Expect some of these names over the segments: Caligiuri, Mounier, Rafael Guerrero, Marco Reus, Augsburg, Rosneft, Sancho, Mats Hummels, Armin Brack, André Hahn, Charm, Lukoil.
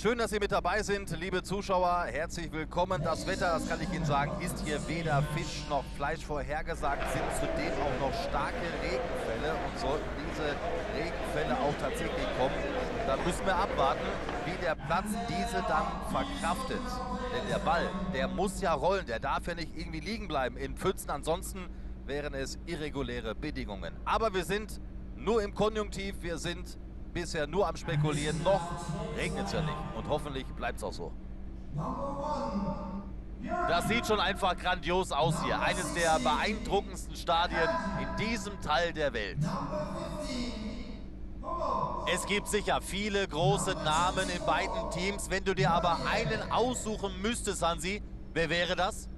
Schön, dass Sie mit dabei sind, liebe Zuschauer. Herzlich willkommen. Das Wetter, das kann ich Ihnen sagen, ist hier weder Fisch noch Fleisch vorhergesagt. Sind zudem auch noch starke Regenfälle. Und sollten diese Regenfälle auch tatsächlich kommen, dann müssen wir abwarten, wie der Platz diese dann verkraftet. Denn der Ball, der muss ja rollen. Der darf ja nicht irgendwie liegen bleiben in Pfützen. Ansonsten wären es irreguläre Bedingungen. Aber wir sind nur im Konjunktiv. Wir sind bisher nur am Spekulieren, noch regnet es ja nicht und hoffentlich bleibt es auch so. Das sieht schon einfach grandios aus hier, eines der beeindruckendsten Stadien in diesem Teil der Welt. Es gibt sicher viele große Namen in beiden Teams, wenn du dir aber einen aussuchen müsstest, Hansi, wer wäre das?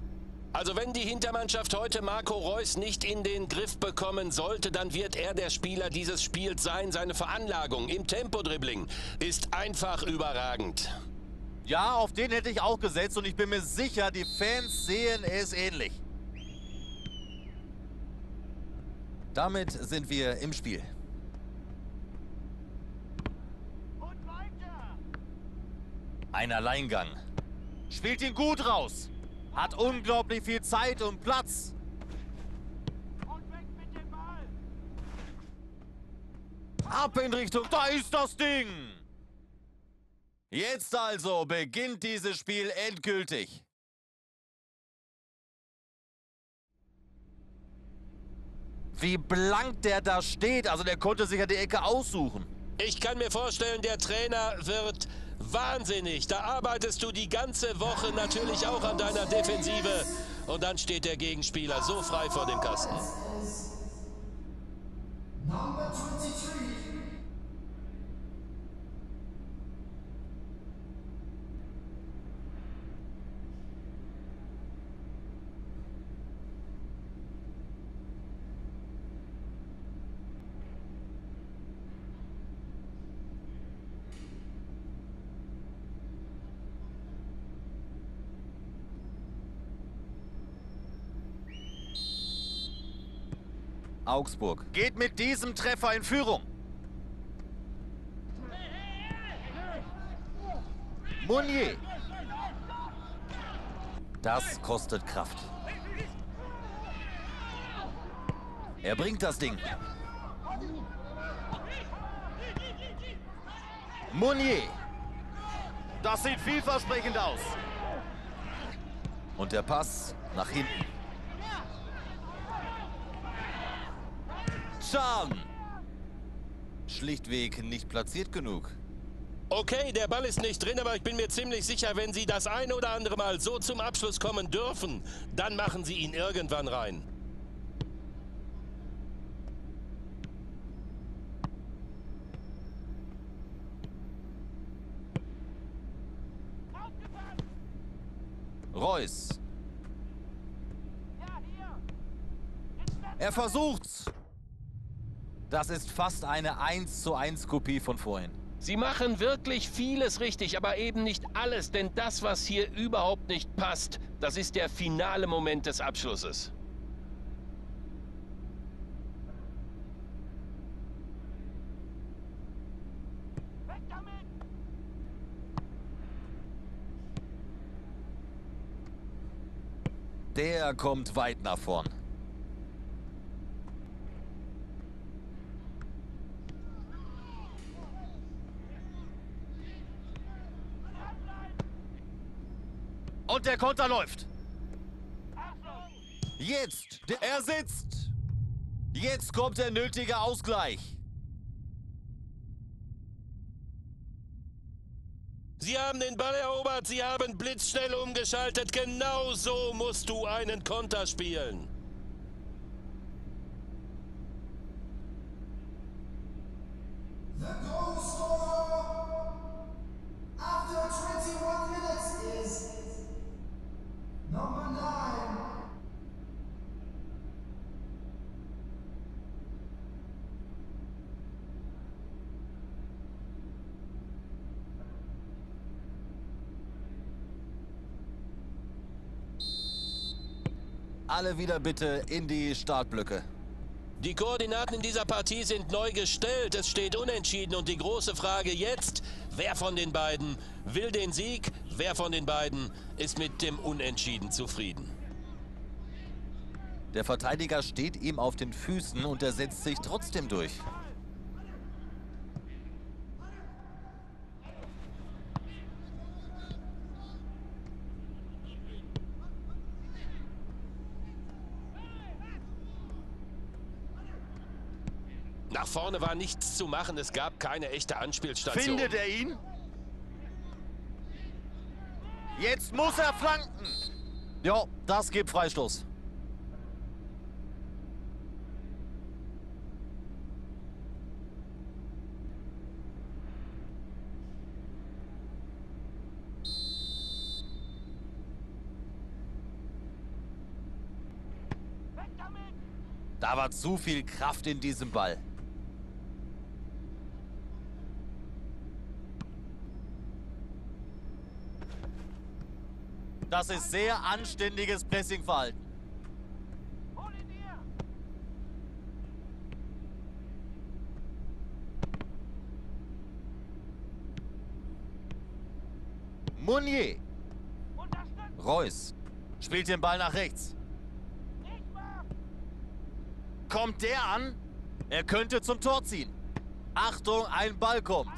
Also wenn die Hintermannschaft heute Marco Reus nicht in den Griff bekommen sollte, dann wird er der Spieler dieses Spiels sein. Seine Veranlagung im Tempo-Dribbling ist einfach überragend. Ja, auf den hätte ich auch gesetzt und ich bin mir sicher, die Fans sehen es ähnlich. Damit sind wir im Spiel. Und weiter. Ein Alleingang. Spielt ihn gut raus. Hat unglaublich viel Zeit und Platz. Und weg mit dem Ball. Ab in Richtung, da ist das Ding. Jetzt also beginnt dieses Spiel endgültig. Wie blank der da steht, also der konnte sich ja die Ecke aussuchen. Ich kann mir vorstellen, der Trainer wird wahnsinnig. Da arbeitest du die ganze Woche natürlich auch an deiner Defensive. Und dann steht der Gegenspieler so frei vor dem Kasten. Augsburg geht mit diesem Treffer in Führung. Mounier. Das kostet Kraft. Er bringt das Ding. Mounier. Das sieht vielversprechend aus. Und der Pass nach hinten. Charm. Schlichtweg nicht platziert genug. Okay, der Ball ist nicht drin, aber ich bin mir ziemlich sicher, wenn sie das ein oder andere Mal so zum Abschluss kommen dürfen, dann machen sie ihn irgendwann rein. Reus. Er versucht's. Das ist fast eine 1:1 Kopie von vorhin. Sie machen wirklich vieles richtig, aber eben nicht alles. Denn das, was hier überhaupt nicht passt, das ist der finale Moment des Abschlusses. Weg damit! Der kommt weit nach vorn. Und der Konter läuft. Jetzt. Er sitzt. Jetzt kommt der nötige Ausgleich. Sie haben den Ball erobert. Sie haben blitzschnell umgeschaltet. Genau so musst du einen Konter spielen. Alle wieder bitte in die Startblöcke. Die Koordinaten in dieser Partie sind neu gestellt. Es steht unentschieden und die große Frage jetzt, Wer von den beiden will den Sieg? Wer von den beiden ist mit dem Unentschieden zufrieden? Der Verteidiger steht ihm auf den Füßen und er setzt sich trotzdem durch. Nach vorne war nichts zu machen, es gab keine echte Anspielstation. Findet er ihn? Jetzt muss er flanken. Ja, das gibt Freistoß. Da war zu viel Kraft in diesem Ball. Das ist sehr anständiges Pressingverhalten. Mounier. Reus spielt den Ball nach rechts. Kommt der an? Er könnte zum Tor ziehen. Achtung, ein Ball kommt.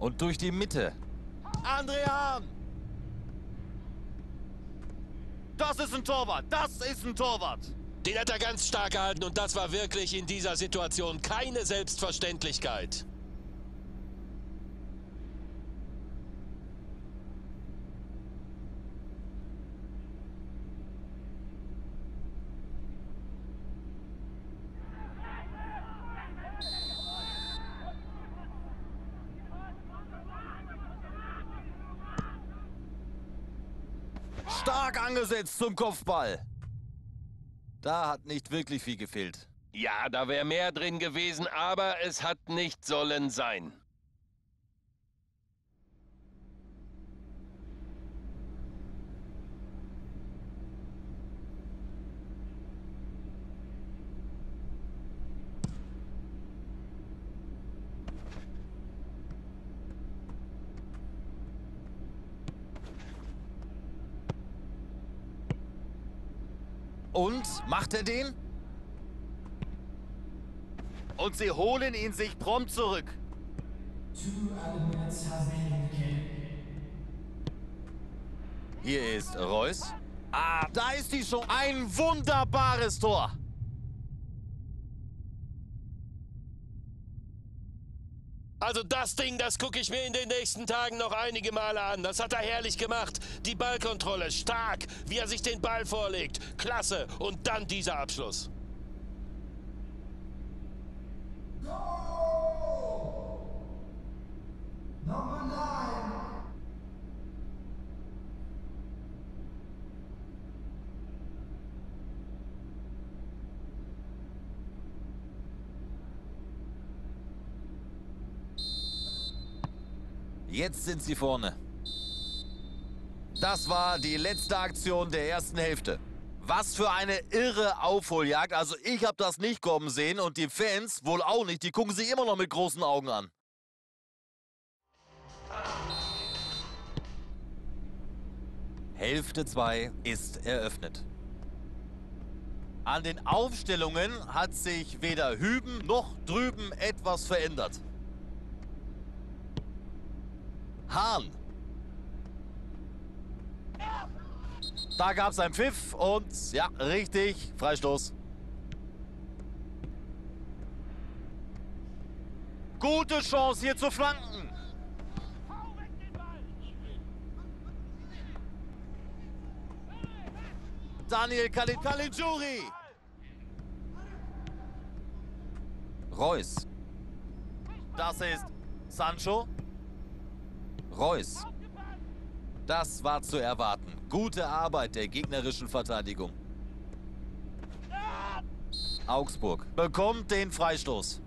Und durch die Mitte. André Hahn! Das ist ein Torwart! Das ist ein Torwart! Den hat er ganz stark gehalten und das war wirklich in dieser Situation keine Selbstverständlichkeit. Stark angesetzt zum Kopfball. Da hat nicht wirklich viel gefehlt. Ja, da wäre mehr drin gewesen, aber es hat nicht sollen sein. Und? Macht er den? Und sie holen ihn sich prompt zurück. Hier ist Reus. Ah, da ist die schon. Ein wunderbares Tor. Also das Ding, das gucke ich mir in den nächsten Tagen noch einige Male an. Das hat er herrlich gemacht. Die Ballkontrolle, stark, wie er sich den Ball vorlegt. Klasse. Und dann dieser Abschluss. Jetzt sind sie vorne. Das war die letzte Aktion der ersten Hälfte. Was für eine irre Aufholjagd. Also ich habe das nicht kommen sehen und die Fans wohl auch nicht. Die gucken sie immer noch mit großen Augen an. Hälfte 2 ist eröffnet. An den Aufstellungen hat sich weder hüben noch drüben etwas verändert. Hahn. Da gab es einen Pfiff und ja, richtig, Freistoß. Gute Chance hier zu flanken. Daniel Caligiuri. Reus. Das ist Sancho. Reus. Das war zu erwarten. Gute Arbeit der gegnerischen Verteidigung. Ah! Augsburg bekommt den Freistoß.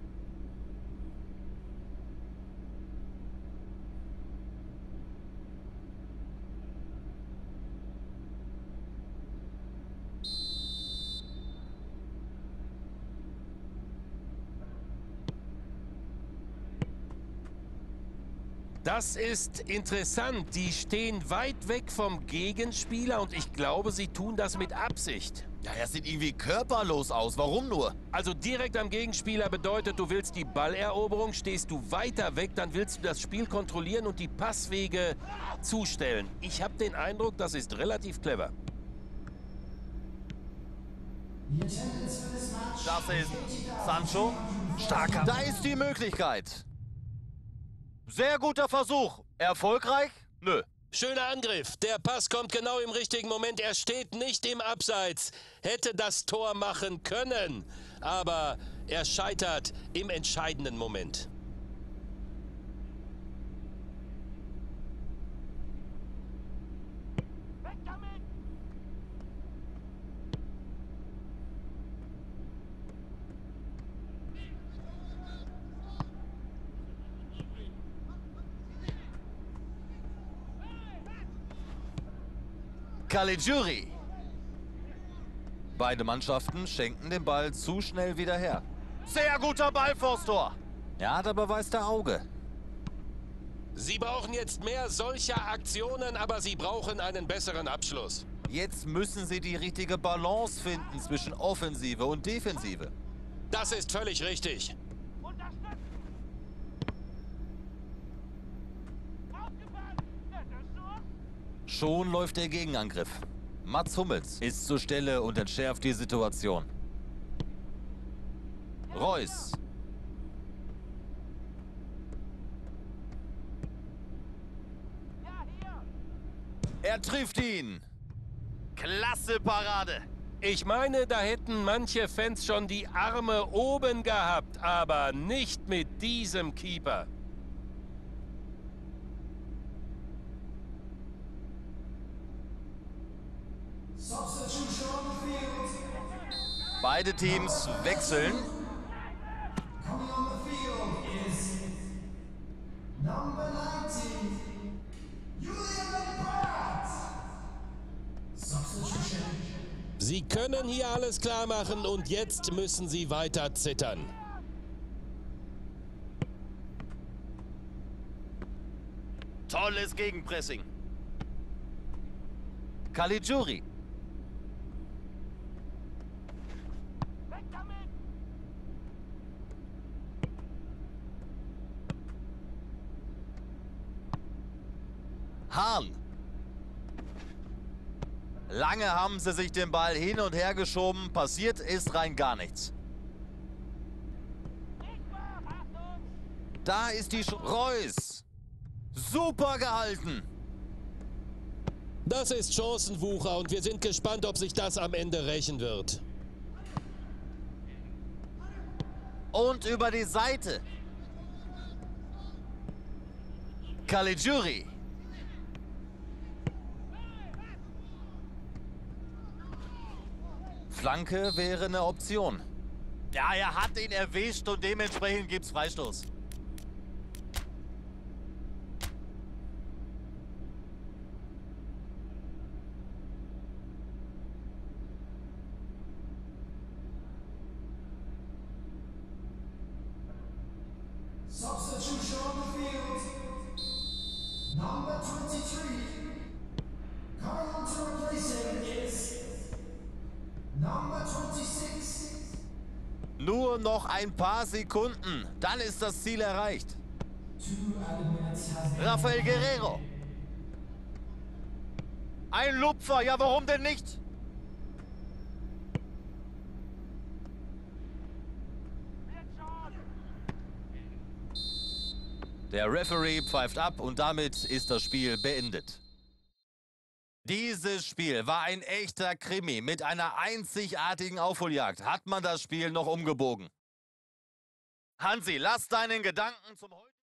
Das ist interessant. Die stehen weit weg vom Gegenspieler und ich glaube, sie tun das mit Absicht. Ja, das sieht irgendwie körperlos aus. Warum nur? Also direkt am Gegenspieler bedeutet, du willst die Balleroberung, stehst du weiter weg, dann willst du das Spiel kontrollieren und die Passwege zustellen. Ich habe den Eindruck, das ist relativ clever. Das ist Sancho. Starker. Da ist die Möglichkeit. Sehr guter Versuch. Erfolgreich? Nö. Schöner Angriff. Der Pass kommt genau im richtigen Moment. Er steht nicht im Abseits. Hätte das Tor machen können. Aber er scheitert im entscheidenden Moment. Caligiuri. Beide Mannschaften schenken den Ball zu schnell wieder her. Sehr guter Ball vors Tor. Ja, da beweist der Auge. Sie brauchen jetzt mehr solcher Aktionen, aber sie brauchen einen besseren Abschluss. Jetzt müssen sie die richtige Balance finden zwischen Offensive und Defensive. Das ist völlig richtig. Schon läuft der Gegenangriff. Mats Hummels ist zur Stelle und entschärft die Situation. Reus. Er trifft ihn. Klasse Parade. Ich meine, da hätten manche Fans schon die Arme oben gehabt, aber nicht mit diesem Keeper. Beide Teams wechseln. Sie können hier alles klar machen und jetzt müssen sie weiter zittern. Tolles Gegenpressing. Caligiuri. Hahn. Lange haben sie sich den Ball hin und her geschoben. Passiert ist rein gar nichts. Da ist die Reus. Super gehalten. Das ist Chancenwucher und wir sind gespannt, ob sich das am Ende rächen wird. Und über die Seite. Caligiuri. Flanke wäre eine Option. Ja, er hat ihn erwischt und dementsprechend gibt's Freistoß. Substitution on the field. Number 23. Coming on to replace him is Number 26. Nur noch ein paar Sekunden, dann ist das Ziel erreicht. Rafael Guerrero. Ein Lupfer, ja warum denn nicht? Der Referee pfeift ab und damit ist das Spiel beendet. Dieses Spiel war ein echter Krimi. Mit einer einzigartigen Aufholjagd hat man das Spiel noch umgebogen. Hansi, lass deinen Gedanken zum heutigen...